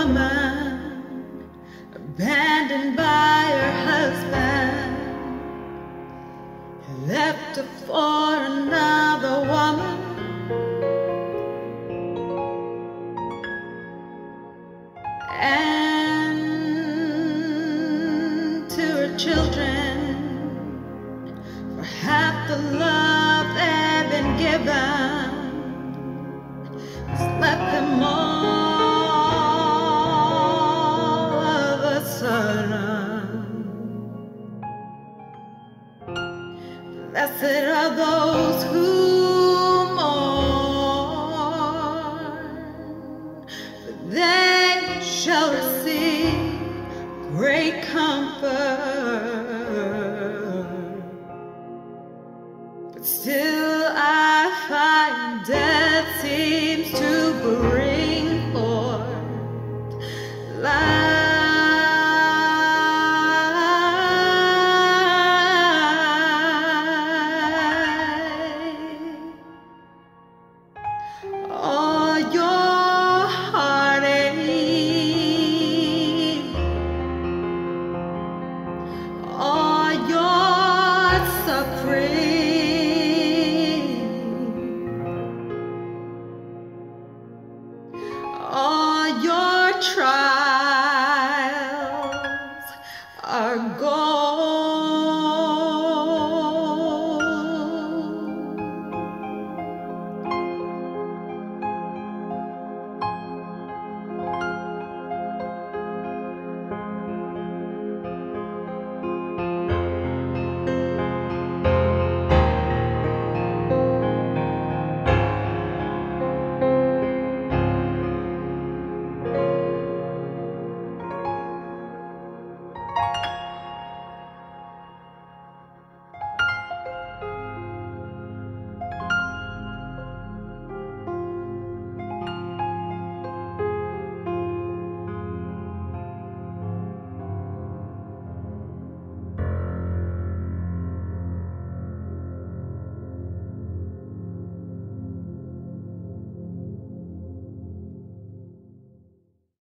your mind, abandoned by her husband, left her for another woman. And to her children, for half the love they've been given, has left them all of a sudden. Blessed are those who mourn, for they shall receive great comfort. But still I find death